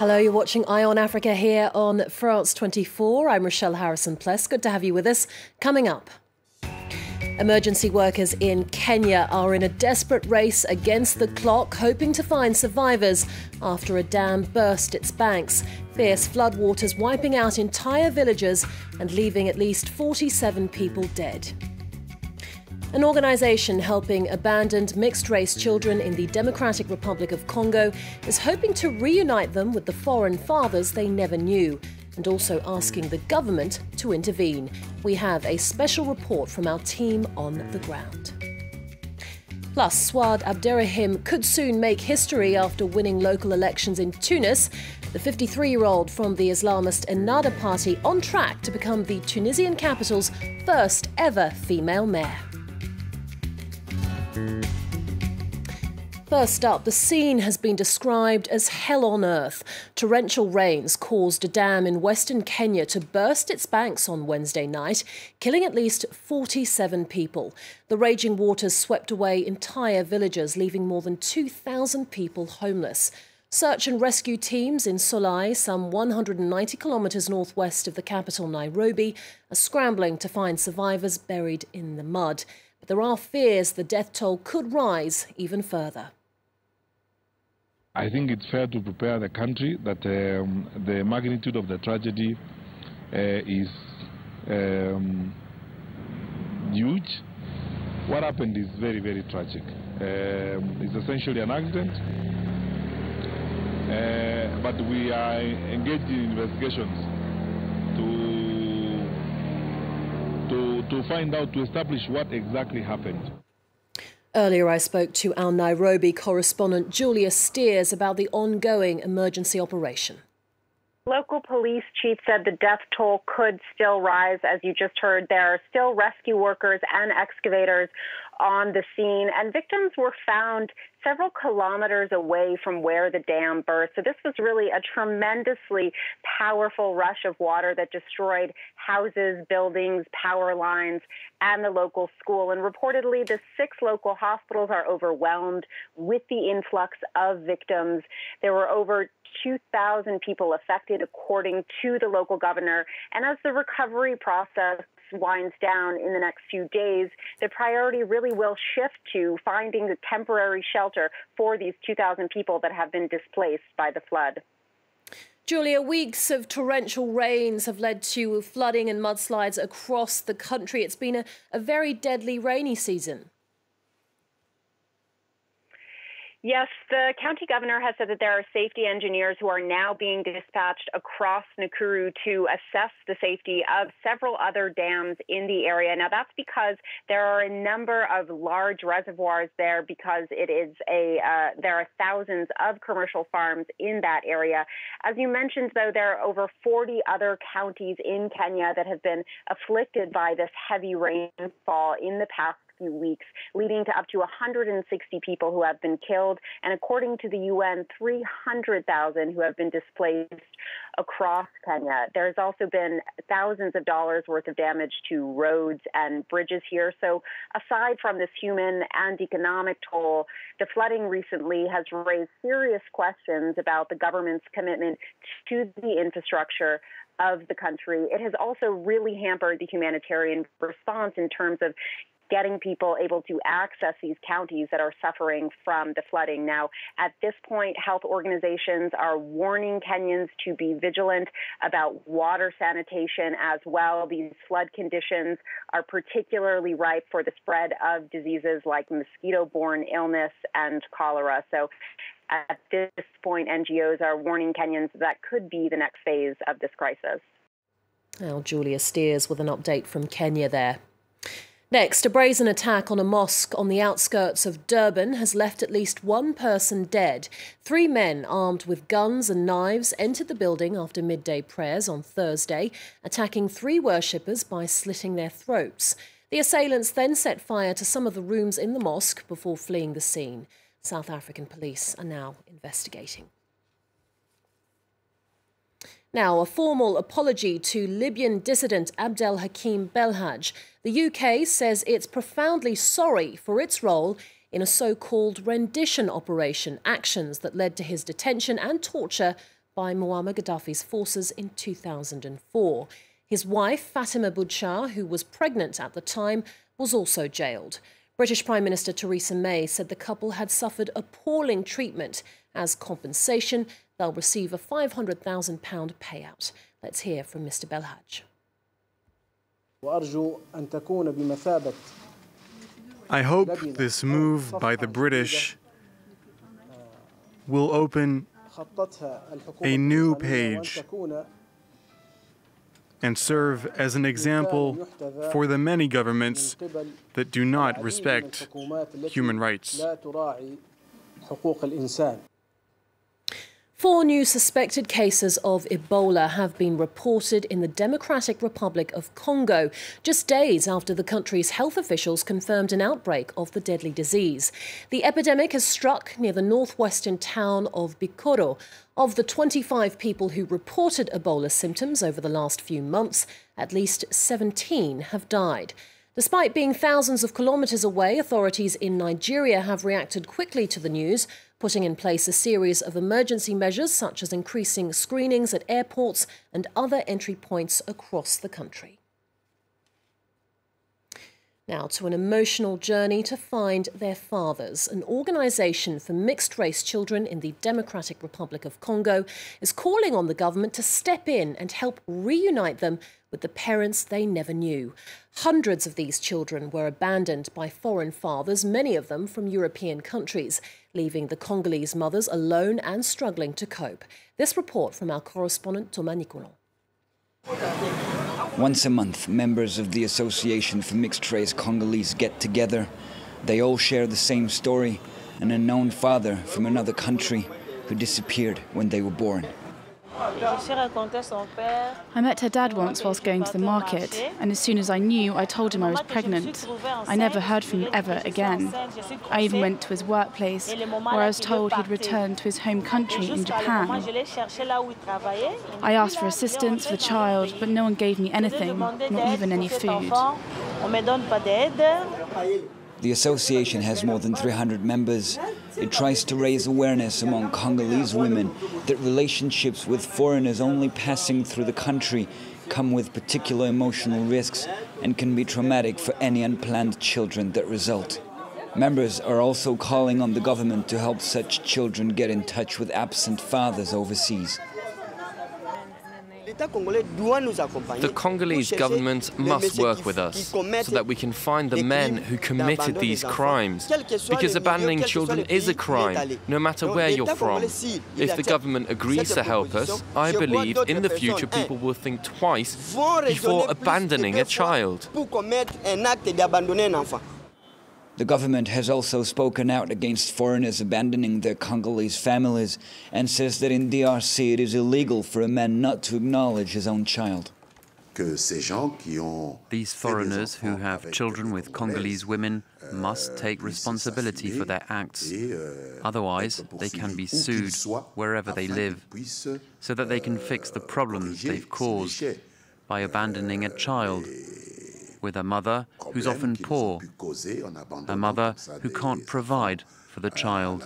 Hello, you're watching Eye On Africa here on France 24. I'm Rachelle Harrison-Pless. Good to have you with us. Coming up, emergency workers in Kenya are in a desperate race against the clock, hoping to find survivors after a dam burst its banks. Fierce floodwaters wiping out entire villages and leaving at least 47 people dead. An organisation helping abandoned mixed-race children in the Democratic Republic of Congo is hoping to reunite them with the foreign fathers they never knew, and also asking the government to intervene. We have a special report from our team on the ground. Plus, Souad Abderrahim could soon make history after winning local elections in Tunis. The 53-year-old from the Islamist Ennahda party on track to become the Tunisian capital's first ever female mayor. First up, the scene has been described as hell on earth. Torrential rains caused a dam in western Kenya to burst its banks on Wednesday night, killing at least 47 people. The raging waters swept away entire villages, leaving more than 2,000 people homeless. Search and rescue teams in Solai, some 190 kilometres northwest of the capital Nairobi, are scrambling to find survivors buried in the mud. But there are fears the death toll could rise even further. I think it's fair to prepare the country that the magnitude of the tragedy is huge. What happened is very, very tragic. It's essentially an accident, but we are engaged in investigations to find out, to establish what exactly happened. Earlier I spoke to our Nairobi correspondent Julia Steers about the ongoing emergency operation. Local police chief said the death toll could still rise. As you just heard, there are still rescue workers and excavators on the scene, and victims were found several kilometers away from where the dam burst. So this was really a tremendously powerful rush of water that destroyed houses, buildings, power lines, and the local school. And reportedly, the 6 local hospitals are overwhelmed with the influx of victims. There were over 2,000 people affected, according to the local governor. And as the recovery process winds down in the next few days, the priority really will shift to finding the temporary shelter for these 2,000 people that have been displaced by the flood. Julia, weeks of torrential rains have led to flooding and mudslides across the country. It's been a very deadly rainy season. Yes, the county governor has said that there are safety engineers who are now being dispatched across Nakuru to assess the safety of several other dams in the area. Now, that's because there are a number of large reservoirs there, because it is there are thousands of commercial farms in that area. As you mentioned, though, there are over 40 other counties in Kenya that have been afflicted by this heavy rainfall in the past few weeks, leading to up to 160 people who have been killed, and according to the UN, 300,000 who have been displaced across Kenya. There's also been thousands of dollars worth of damage to roads and bridges here. So aside from this human and economic toll, the flooding recently has raised serious questions about the government's commitment to the infrastructure of the country. It has also really hampered the humanitarian response in terms of getting people able to access these counties that are suffering from the flooding. Now, at this point, health organizations are warning Kenyans to be vigilant about water sanitation as well. These flood conditions are particularly ripe for the spread of diseases like mosquito-borne illness and cholera. So at this point, NGOs are warning Kenyans that could be the next phase of this crisis. Now, Julia Steers with an update from Kenya there. Next, a brazen attack on a mosque on the outskirts of Durban has left at least one person dead. 3 men armed with guns and knives entered the building after midday prayers on Thursday, attacking 3 worshippers by slitting their throats. The assailants then set fire to some of the rooms in the mosque before fleeing the scene. South African police are now investigating. Now, a formal apology to Libyan dissident Abdel Hakim Belhaj. The UK says it's profoundly sorry for its role in a so-called rendition operation, actions that led to his detention and torture by Muammar Gaddafi's forces in 2004. His wife, Fatima Bouchar, who was pregnant at the time, was also jailed. British Prime Minister Theresa May said the couple had suffered appalling treatment. As compensation, they'll receive a £500,000 payout. Let's hear from Mr. Belhaj. I hope this move by the British will open a new page and serve as an example for the many governments that do not respect human rights. Four new suspected cases of Ebola have been reported in the Democratic Republic of Congo, just days after the country's health officials confirmed an outbreak of the deadly disease. The epidemic has struck near the northwestern town of Bikoro. Of the 25 people who reported Ebola symptoms over the last few months, at least 17 have died. Despite being thousands of kilometres away, authorities in Nigeria have reacted quickly to the news, putting in place a series of emergency measures such as increasing screenings at airports and other entry points across the country. Now to an emotional journey to find their fathers. An organisation for mixed-race children in the Democratic Republic of Congo is calling on the government to step in and help reunite them with the parents they never knew. Hundreds of these children were abandoned by foreign fathers, many of them from European countries, leaving the Congolese mothers alone and struggling to cope. This report from our correspondent Thomas Nicolon. Once a month, members of the Association for Mixed Race Congolese get together. They all share the same story, an unknown father from another country who disappeared when they were born. I met her dad once whilst going to the market, and as soon as I knew, I told him I was pregnant. I never heard from him ever again. I even went to his workplace, where I was told he'd returned to his home country in Japan. I asked for assistance for the child, but no one gave me anything, not even any food. The association has more than 300 members. It tries to raise awareness among Congolese women that relationships with foreigners only passing through the country come with particular emotional risks and can be traumatic for any unplanned children that result. Members are also calling on the government to help such children get in touch with absent fathers overseas. The Congolese government must work with us so that we can find the men who committed these crimes, because abandoning children is a crime, no matter where you're from. If the government agrees to help us, I believe in the future people will think twice before abandoning a child. The government has also spoken out against foreigners abandoning their Congolese families and says that in DRC it is illegal for a man not to acknowledge his own child. These foreigners who have children with Congolese women must take responsibility for their acts. Otherwise, they can be sued wherever they live, so that they can fix the problems they've caused by abandoning a child with a mother who's often poor, a mother who can't provide for the child.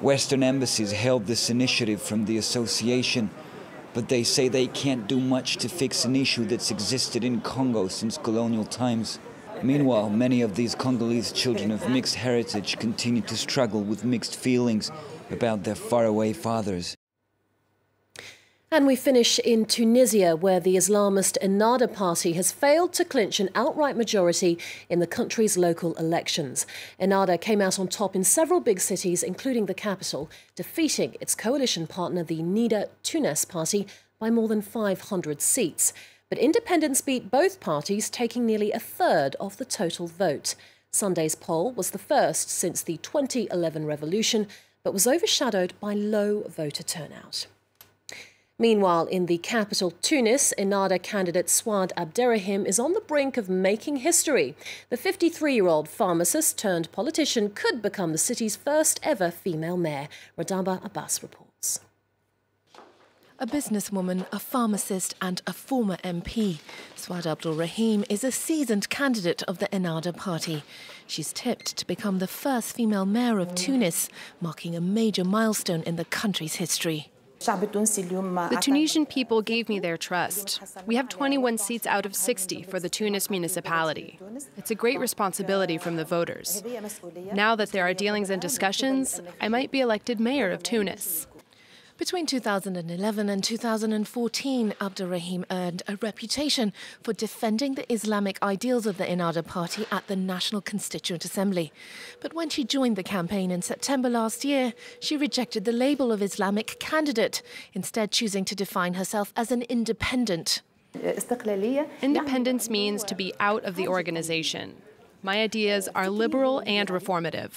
Western embassies hailed this initiative from the association, but they say they can't do much to fix an issue that's existed in Congo since colonial times. Meanwhile, many of these Congolese children of mixed heritage continue to struggle with mixed feelings about their faraway fathers. And we finish in Tunisia, where the Islamist Ennahda party has failed to clinch an outright majority in the country's local elections. Ennahda came out on top in several big cities, including the capital, defeating its coalition partner, the Nida Tunis party, by more than 500 seats. But independents beat both parties, taking nearly a third of the total vote. Sunday's poll was the first since the 2011 revolution, but was overshadowed by low voter turnout. Meanwhile, in the capital, Tunis, Ennahda candidate Souad Abderrahim is on the brink of making history. The 53-year-old pharmacist turned politician could become the city's first ever female mayor. Radamba Abbas reports. A businesswoman, a pharmacist and a former MP, Souad Abderrahim is a seasoned candidate of the Ennahda party. She's tipped to become the first female mayor of Tunis, marking a major milestone in the country's history. The Tunisian people gave me their trust. We have 21 seats out of 60 for the Tunis municipality. It's a great responsibility from the voters. Now that there are dealings and discussions, I might be elected mayor of Tunis. Between 2011 and 2014, Abderrahim earned a reputation for defending the Islamic ideals of the Ennahda party at the National Constituent Assembly. But when she joined the campaign in September last year, she rejected the label of Islamic candidate, instead choosing to define herself as an independent. Independence means to be out of the organization. My ideas are liberal and reformative.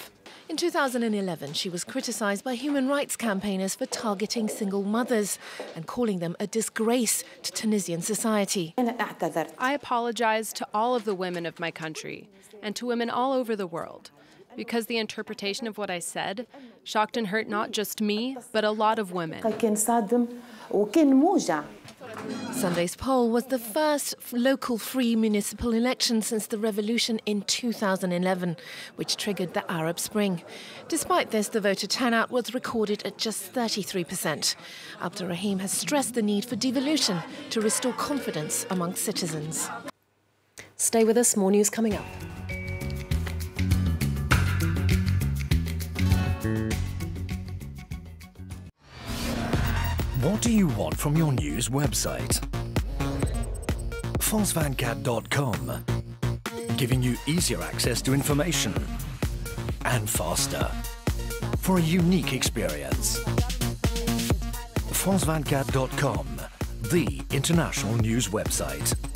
In 2011, she was criticized by human rights campaigners for targeting single mothers and calling them a disgrace to Tunisian society. I apologize to all of the women of my country and to women all over the world, because the interpretation of what I said shocked and hurt not just me, but a lot of women. Sunday's poll was the first local free municipal election since the revolution in 2011, which triggered the Arab Spring. Despite this, the voter turnout was recorded at just 33%. Abderrahim has stressed the need for devolution to restore confidence among citizens. Stay with us, more news coming up. What do you want from your news website? FrosVanCat.com, giving you easier access to information and faster for a unique experience. FrosVanCat.com, the international news website.